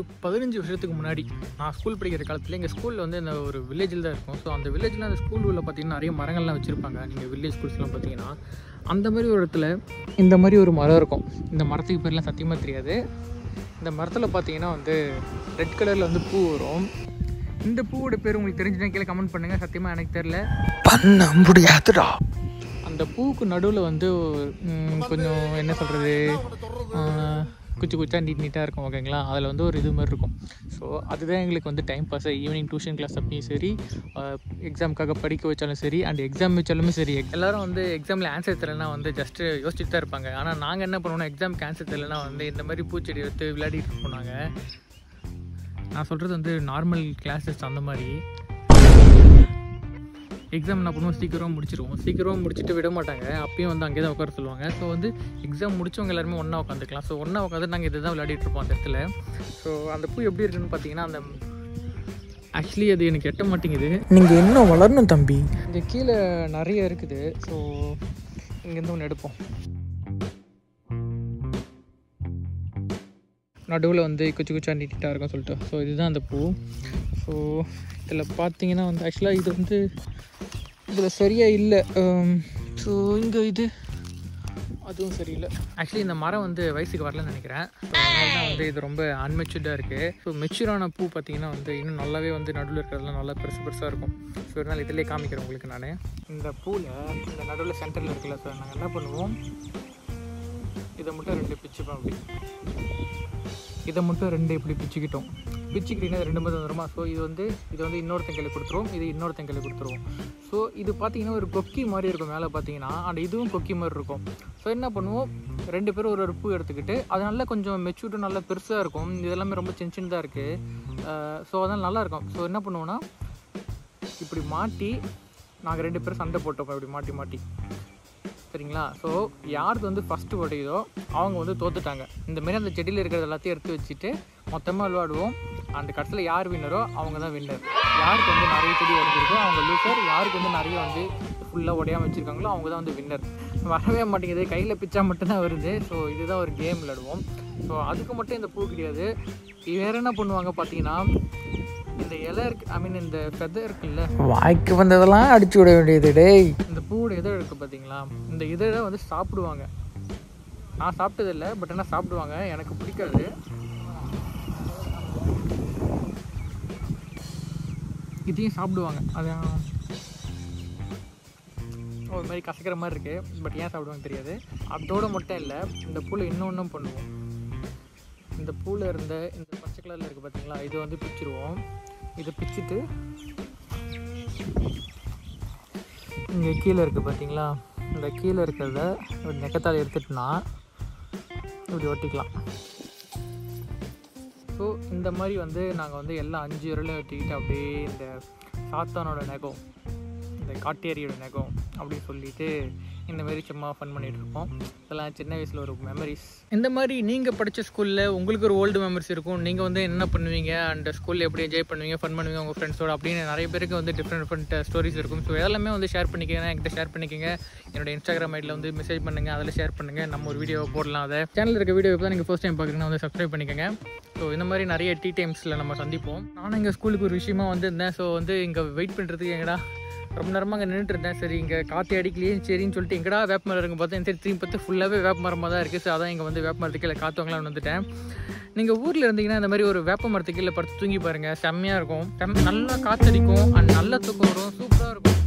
ஒரு 15 வருஷத்துக்கு முன்னாடி நான் ஸ்கூல் படிக்கிற காலத்தில் எங்கள் ஸ்கூலில் வந்து இந்த ஒரு வில்லேஜில் தான் இருக்கும். ஸோ அந்த வில்லேஜில் அந்த ஸ்கூல் உள்ள பார்த்திங்கன்னா நிறைய மரங்கள்லாம் வச்சுருப்பாங்க. நீங்கள் வில்லேஜ் ஸ்கூல்ஸ்லாம் பார்த்திங்கன்னா அந்த மாதிரி ஒரு இடத்துல இந்த மாதிரி ஒரு மரம் இருக்கும். இந்த மரத்துக்கு பேர்லாம் சத்தியமாக தெரியாது. இந்த மரத்தில் பார்த்திங்கன்னா வந்து ரெட் கலரில் வந்து பூ வரும். இந்த பூவோட பேர் உங்களுக்கு தெரிஞ்சுன்னா கீழே கமெண்ட் பண்ணுங்கள். சத்தியமாக எனக்கு தெரில, பண்ண முடியாதுடா. அந்த பூவுக்கு நடுவில் வந்து கொஞ்சம் என்ன சொல்கிறது, குச்சி குச்சா நீட்டாக இருக்கும், ஓகேங்களா? அதில் வந்து ஒரு இது மாதிரி இருக்கும். ஸோ அதுதான் எங்களுக்கு வந்து time pass. Evening tuition class அப்படியும் சரி, எக்ஸாமுக்காக படிக்க வச்சாலும் சரி, அண்ட் எக்ஸாம் வச்சாலுமே சரி, எல்லோரும் வந்து எக்ஸாமில் ஆன்சர் தரலைன்னா வந்து ஜஸ்ட்டு யோசிச்சுட்டு தான் இருப்பாங்க. ஆனால் நாங்கள் என்ன பண்ணுவோம்னா, எக்ஸாமுக்கு ஆன்சர் தரலைன்னா வந்து இந்த மாதிரி பூச்செடி எடுத்து விளையாடிட்டு போனாங்க. நான் சொல்கிறது வந்து நார்மல் கிளாஸஸ். அந்த மாதிரி எக்ஸாம் என்ன பண்ணுவோம், சீக்கிரமாக முடிச்சிடுவோம். சீக்கிரமாக முடிச்சுட்டு விட மாட்டாங்க, அப்பயும் வந்து அங்கே தான் உட்கார சொல்லுவாங்க. ஸோ வந்து எக்ஸாம் முடிச்சவங்க எல்லாருமே ஒன்றா உட்காந்துக்கலாம். ஸோ ஒன்றா உட்காந்து நாங்கள் இதுதான் விளையாடிட்டுருப்போம் அந்த இடத்துல. ஸோ அந்த பூ எப்படி இருக்குன்னு பார்த்தீங்கன்னா, அந்த ஆக்சுவலி அது எனக்கு எட்ட மாட்டேங்குது. நீங்கள் என்ன வளரணும் தம்பி, இந்த கீழே நிறைய இருக்குது. ஸோ இங்கேருந்து ஒன்று எடுப்போம். நடுவில் வந்து குச்சி குச்சா நீட்டாக இருக்கும்னு சொல்லிட்டு. ஸோ இதுதான் அந்த பூ. ஸோ இதில் பார்த்தீங்கன்னா வந்து ஆக்சுவலாக இது வந்து இதில் சரியாக இல்லை. ஸோ இங்கே இது அதுவும் சரியில்லை. ஆக்சுவலி இந்த மரம் வந்து வயசுக்கு வரலன்னு நினைக்கிறேன். அதனால்தான் வந்து இது ரொம்ப அன்மெச்சூர்டாக இருக்குது. ஸோ மெச்சூரான பூ பார்த்திங்கன்னா வந்து இன்னும் நல்லாவே வந்து நடுவில் இருக்கிறதுலாம் நல்லா பெருசாக இருக்கும். ஸோ இதனால் இதிலே காமிக்கிறேன் உங்களுக்கு நான். இந்த பூவில் இந்த நடுவில் சென்டரில் இருக்குல்ல, ஸோ நாங்கள் என்ன பண்ணுவோம், இதை மட்டும் ரெண்டு பிச்சுப்போம். அப்படி இதை மட்டும் ரெண்டு இப்படி பிச்சுக்கிட்டோம். பிச்சுக்கிட்டீங்கன்னா ரெண்டு மாதிரி வந்துடுமா? ஸோ இது வந்து இன்னொருத்தங்கையில் கொடுத்துருவோம், இது இன்னொருத்தங்கையில் கொடுத்துருவோம். ஸோ இது பார்த்திங்கன்னா ஒரு கொக்கி மாதிரி இருக்கும் மேலே பார்த்திங்கன்னா, அண்ட் இதுவும் கொக்கி மாதிரி இருக்கும். ஸோ என்ன பண்ணுவோம், ரெண்டு பேரும் ஒரு பூ எடுத்துக்கிட்டு, அது நல்லா கொஞ்சம் மெச்சூர்டும் நல்லா பெருசாக இருக்கும். இதெல்லாமே ரொம்ப சின்ன சின்னதாக இருக்குது. ஸோ அதனால் நல்லாயிருக்கும். ஸோ என்ன பண்ணுவோன்னா, இப்படி மாட்டி நாங்கள் ரெண்டு பேரும் சண்டை போட்டோம், இப்படி மாட்டி மாட்டி, சரிங்களா? ஸோ யாருக்கு வந்து ஃபஸ்ட்டு உடையுதோ அவங்க வந்து தோத்துட்டாங்க. இந்தமாரி அந்த செடியில் இருக்கிறது எல்லாத்தையும் எடுத்து வச்சுட்டு மொத்தமாக விளையாடுவோம். அந்த கடைசியில் யார் வின்னரோ அவங்க தான் வின்னர். யாருக்கு வந்து நிறைய செடி உடைஞ்சிருக்கோ அவங்க லூசர். யாருக்கு வந்து நிறைய வந்து ஃபுல்லாக உடையாமல் வச்சுருக்காங்களோ அவங்க தான் வந்து வின்னர். வரவே மாட்டேங்குது, கையில் பிச்சா மட்டும்தான் வருது. ஸோ இதுதான் ஒரு கேம் விளையாடுவோம். ஸோ அதுக்கு மட்டும் இந்த பூ கிடையாது. வேறு என்ன பண்ணுவாங்க பார்த்தீங்கன்னா, இந்த இலை இருக்குது, ஐ மீன் இந்த ஃபெதர் இருக்குல்ல, வாய்க்கு வந்ததெல்லாம் அடிச்சு விட வேண்டியது. டேய், இந்த பூவோட இதழ் இருக்குது பார்த்தீங்களா, இந்த இதழை வந்து சாப்பிடுவாங்க. நான் சாப்பிட்டதில்லை, பட் ஆனால் சாப்பிடுவாங்க. எனக்கு பிடிக்காது. இதையும் சாப்பிடுவாங்க. அதான் ஒரு மாதிரி கசக்கிற மாதிரி இருக்குது, பட் ஏன் சாப்பிடுவாங்க தெரியாது. அதோடு மட்டும் இல்லை, இந்த பூவில் இன்னொன்றும் பண்ணுவோம். இந்த பூவில் இருந்த இந்த பச்சை கலரில் இருக்குது பார்த்தீங்களா, இதை வந்து பிச்சிடுவோம். இதை பிச்சுட்டு இங்கே கீழே இருக்குது பார்த்தீங்களா, இந்த கீழே இருக்கிறத ஒரு நெக்கத்தால் எடுத்துட்டோன்னா இப்படி ஒட்டிக்கலாம். ஸோ இந்த மாதிரி வந்து நாங்கள் வந்து எல்லா 5 விரலையும் ஒட்டிக்கிட்டு அப்படியே இந்த சாத்தானோட நெகம், இந்த காட்டேரியோட நெகம் அப்படின்னு சொல்லிட்டு இந்த மாதிரி சும்மா ஃபன் பண்ணிகிட்ருப்போம். இதெல்லாம் சின்ன வயசில் ஒரு மெமரிஸ். இந்த மாதிரி நீங்கள் படித்த ஸ்கூலில் உங்களுக்கு ஒரு ஓல்டு மெமரிஸ் இருக்கும். நீங்கள் வந்து என்ன பண்ணுவீங்க, அண்ட் ஸ்கூலில் எப்படி என்ஜாய் பண்ணுவீங்க, ஃபன் பண்ணுவீங்க உங்கள் ஃப்ரெண்ட்ஸோடு அப்படின்னு நிறைய பேருக்கு வந்து டிஃப்ரெண்ட் ஸ்டோரிஸ் இருக்கும். ஸோ எல்லாமே வந்து ஷேர் பண்ணிக்கோங்க, என்கிட்ட ஷேர் பண்ணிக்கோங்க. என்னோட இன்ஸ்டாகிராம் ஐடியில் வந்து மெசேஜ் பண்ணுங்கள், அதில் ஷேர் பண்ணுங்கள். நம்ம ஒரு வீடியோ போடலாம். அதை சேனலில் இருக்க வீடியோ தான் நீங்கள் ஃபர்ஸ்ட் டைம் பார்க்குறீங்கன்னா வந்து சப்ஸ்கிரைப் பண்ணிக்கோங்க. ஸோ இந்த மாதிரி நிறைய டீ டைம்ஸில் நம்ம சந்திப்போம். நானும் எங்கள் ஸ்கூலுக்கு ஒரு விஷயமா வந்திருந்தேன். ஸோ வந்து இங்கே வெயிட் பண்ணுறதுக்கு எங்கடா ரொம்ப நேரமாக அங்கே நின்றுட்டுருந்தேன். சரி இங்கே காற்று அடிக்கலையே சரின்னு சொல்லிட்டு எங்கடா வேப்ப மரம் இருக்கும் பார்த்தா, சரி திரும்பி பார்த்து ஃபுல்லாகவே வேப்ப மரமாக தான் இருக்குது. ஸோ அதான் இங்கே வந்து வேப்ப மரத்துக்கு இல்லை காற்றவங்களாம் வந்துவிட்டேன். நீங்கள் ஊரில் இருந்தீங்கன்னா இந்த மாதிரி ஒரு வேப்ப மரத்துக்கு இல்லை படுத்து தூங்கி பாருங்கள், செம்மையாக இருக்கும். நல்லா காற்றடிக்கும், அண்ட் நல்லா தூக்கம் வரும், சூப்பராக இருக்கும்.